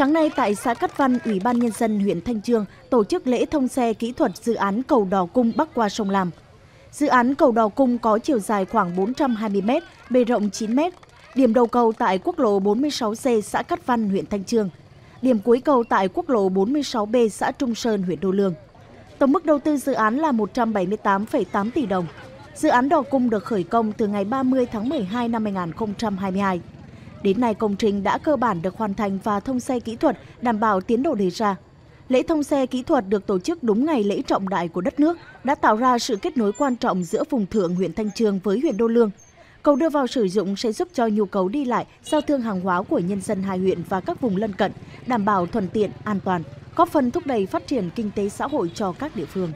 Sáng nay tại xã Cát Văn, Ủy ban Nhân dân huyện Thanh Chương tổ chức lễ thông xe kỹ thuật dự án cầu Đò Cung bắc qua sông Lam. Dự án cầu Đò Cung có chiều dài khoảng 420 m, bề rộng 9 m. Điểm đầu cầu tại quốc lộ 46C xã Cát Văn, huyện Thanh Chương. Điểm cuối cầu tại quốc lộ 46B xã Trung Sơn, huyện Đô Lương. Tổng mức đầu tư dự án là 178,8 tỷ đồng. Dự án Đò Cung được khởi công từ ngày 30 tháng 12 năm 2022. Đến nay, công trình đã cơ bản được hoàn thành và thông xe kỹ thuật đảm bảo tiến độ đề ra. Lễ thông xe kỹ thuật được tổ chức đúng ngày lễ trọng đại của đất nước, đã tạo ra sự kết nối quan trọng giữa vùng thượng huyện Thanh Chương với huyện Đô Lương. Cầu đưa vào sử dụng sẽ giúp cho nhu cầu đi lại, giao thương hàng hóa của nhân dân hai huyện và các vùng lân cận, đảm bảo thuận tiện, an toàn, góp phần thúc đẩy phát triển kinh tế xã hội cho các địa phương.